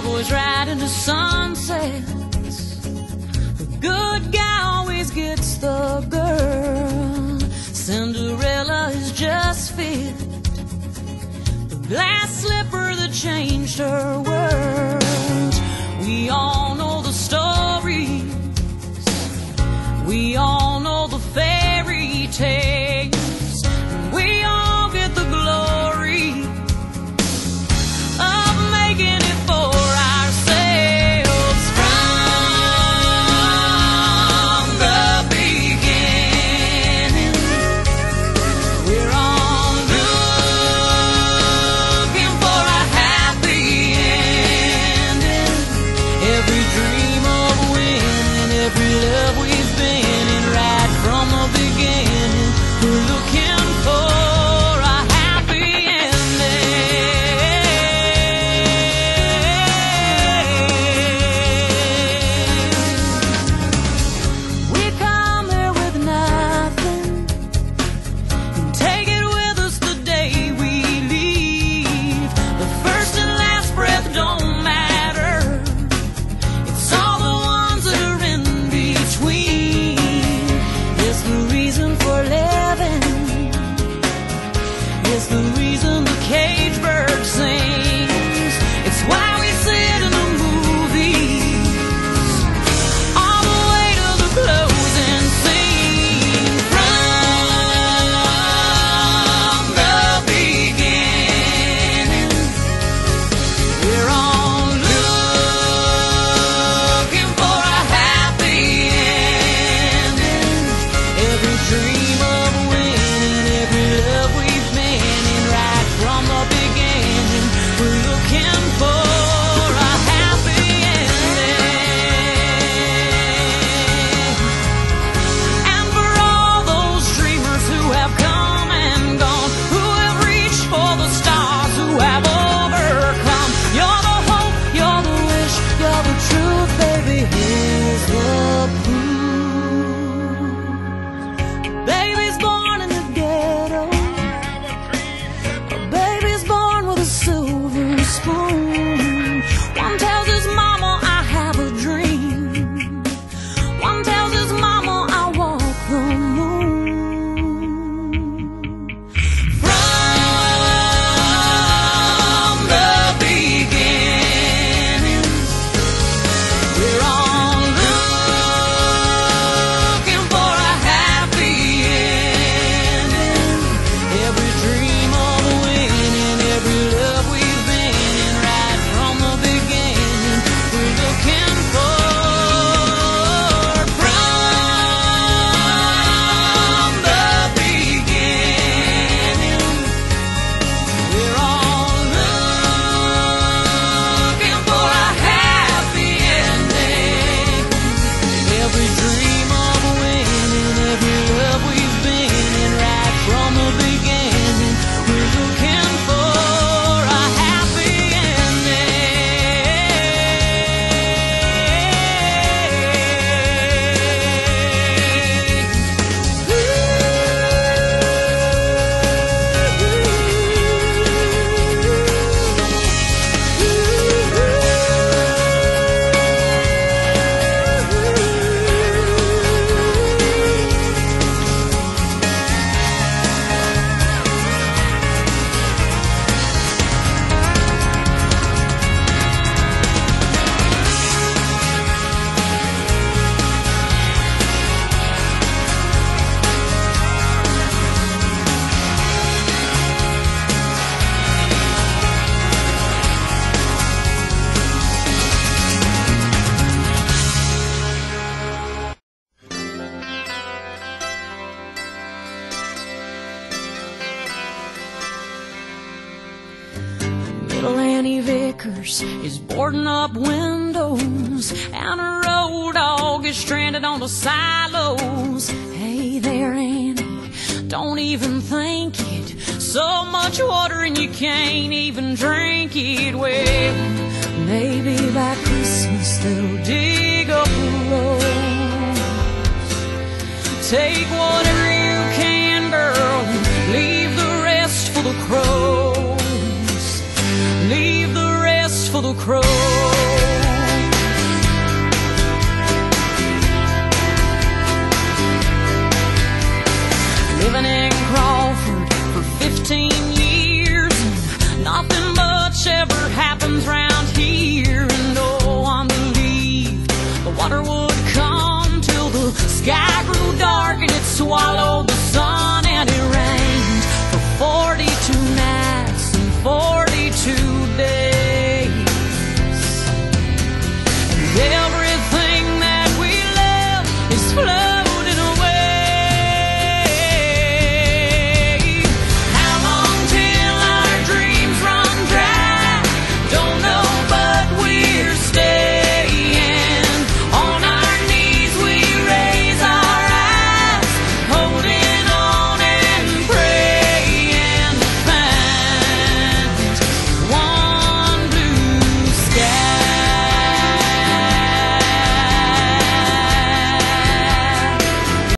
cowboys ride into sunsets. The good guy always gets the girl. Cinderella is just fit, the glass slipper that changed her world. We all know the stories, we all know the fairy tales, and we all get the glory of making it for ourselves. From the beginning, we're all looking for a happy ending. Every dream of winning, every love we've been, from the beginning, we're looking for a happy ending. We come here with nothing and take it with us the day we leave. The first and last breath don't matter, it's all the ones that are in between. The reason for living is the reason the cage bird sings. It's why we sit in the movies all the way to the closing scene. From the beginning, we're all looking for a happy ending. Dream of winning, every love we've been in, right from the beginning, we're looking for a happy ending. And for all those dreamers who have come and gone, who have reached for the stars, who have overcome, you're the hope, you're the wish, you're the truth, baby, here's the proof. Little Annie Vickers is boarding up windows, and her old dog is stranded on the silos. Hey there, Annie, don't even think it. So much water and you can't even drink it. Well, maybe by Christmas they'll dig up a rose. Take whatever you can, girl, and leave the rest for the crows. Leave the rest for the Little Crow.